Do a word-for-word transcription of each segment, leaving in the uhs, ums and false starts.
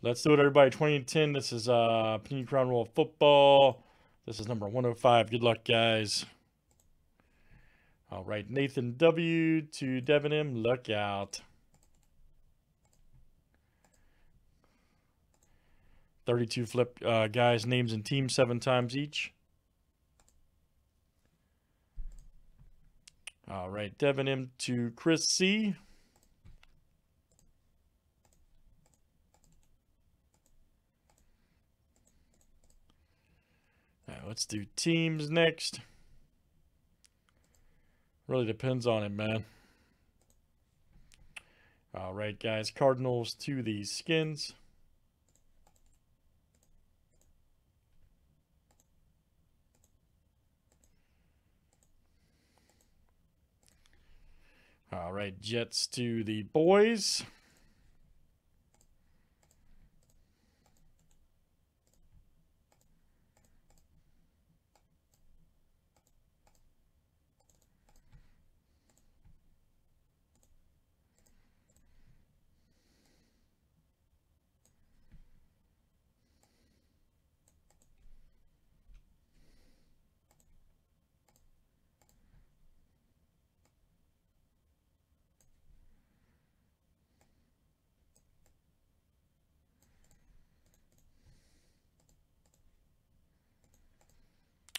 Let's do it, everybody. twenty and ten. This is uh, Panini Crown Royale Football. This is number one oh five. Good luck, guys. All right, Nathan W. to Devin M. Look out. thirty-two flip uh, guys, names and teams seven times each. All right, Devin M. to Chris C. Let's do teams next. Really depends on it, man. All right, guys. Cardinals to the Skins. All right, Jets to the Boys.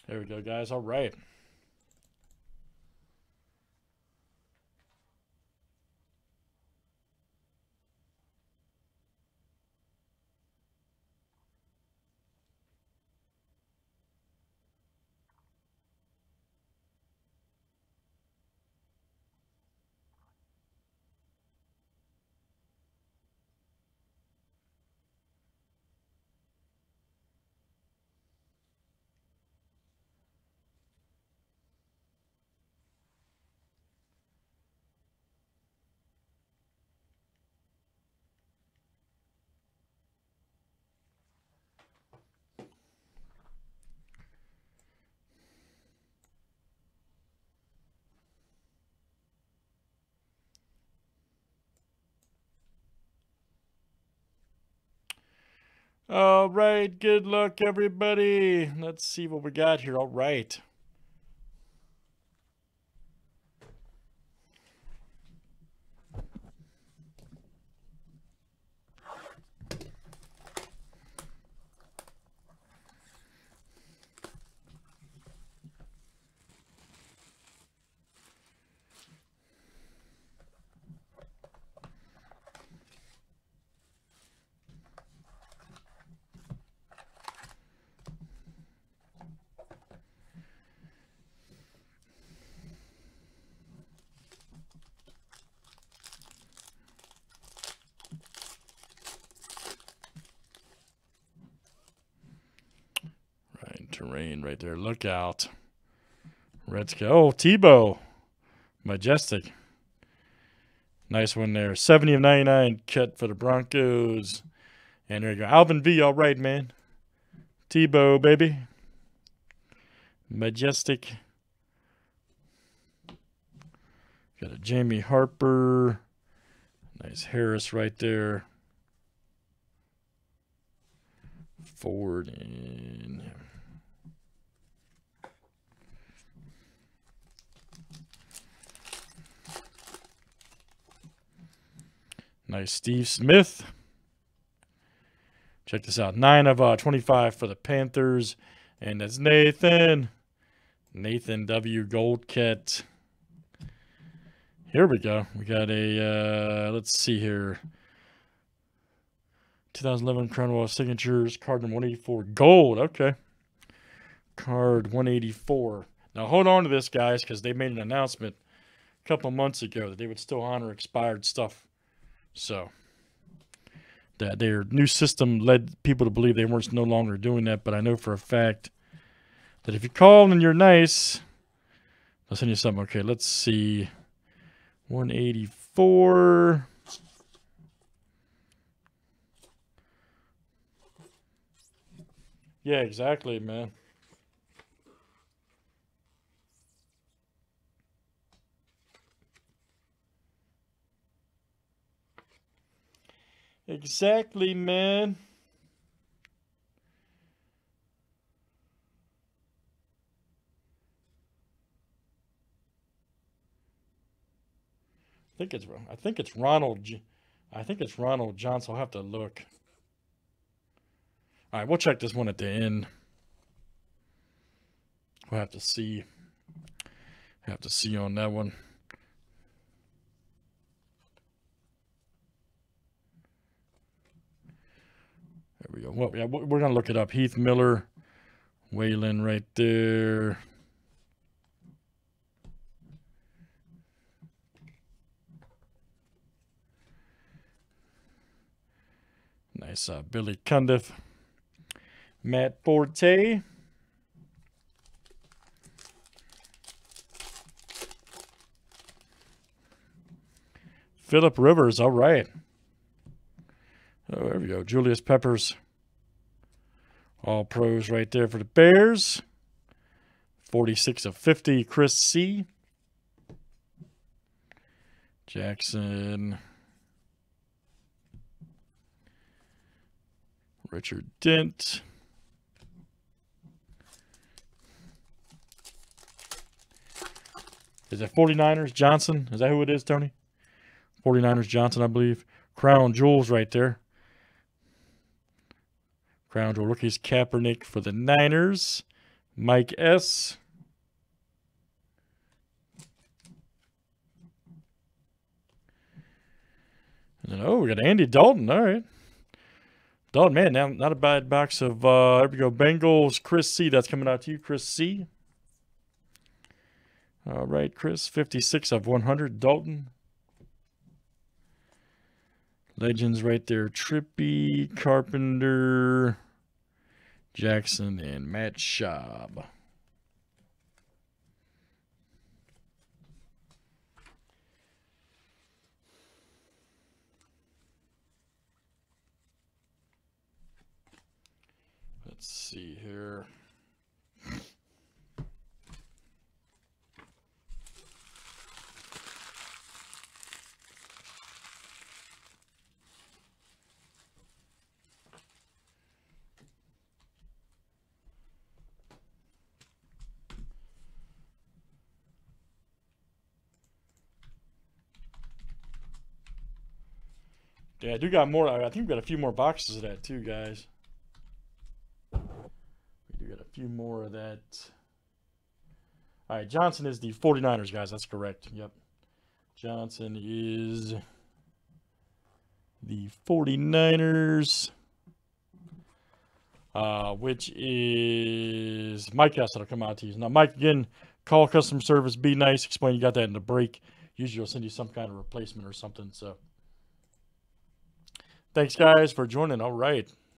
There we go, guys. All right. All right, good luck, everybody. Let's see what we got here. All right. Terrain right there. Look out. Redskins. Oh, Tebow. Majestic. Nice one there. seventy of ninety-nine cut for the Broncos. And there you go. Alvin V. All right, man. Tebow, baby. Majestic. Got a Jamie Harper. Nice Harris right there. Ford and him. Nice Steve Smith. Check this out. nine of twenty-five for the Panthers. And that's Nathan. Nathan W. Goldket. Here we go. We got a, uh, let's see here. twenty eleven Crown Royale Signatures. Card number one eighty-four. Gold. Okay. Card one eighty-four. Now hold on to this, guys, because they made an announcement a couple months ago that they would still honor expired stuff. So that their new system led people to believe they weren't no longer doing that. But I know for a fact that if you call and you're nice, I'll send you something. Okay, let's see. one eighty-four. Yeah, exactly, man. Exactly, man. I think it's I think it's Ronald I think it's Ronald Johnson. I'll have to look. All right, we'll check this one at the end. We'll have to see. Have to see on that one. There we go. Well, yeah, we're gonna look it up. Heath Miller, Whalen, right there. Nice, uh, Billy Cundiff, Matt Porte. Philip Rivers, all right. Oh, there we go. Julius Peppers. All pros right there for the Bears. forty-six of fifty, Chris C. Jackson. Richard Dent. Is that forty-niners Johnson? Is that who it is, Tony? forty-niners Johnson, I believe. Crown Jewels right there. Crown Jewel Rookies, Kaepernick for the Niners. Mike S. And then, oh, we got Andy Dalton. All right. Dalton, man, now not a bad box of, uh, there we go, Bengals, Chris C. That's coming out to you, Chris C. All right, Chris, fifty-six of one hundred, Dalton. Legends right there. Trippy, Carpenter, Jackson, and Matt Schaub. Let's see here. Yeah, I do got more. I think we got a few more boxes of that too, guys. We do got a few more of that. All right, Johnson is the forty-niners, guys. That's correct. Yep. Johnson is the forty-niners, uh, which is Mike S. that'll come out to you. Now, Mike, again, call customer service. Be nice. Explain you got that in the break. Usually, I'll send you some kind of replacement or something, so. Thanks, guys, for joining. All right.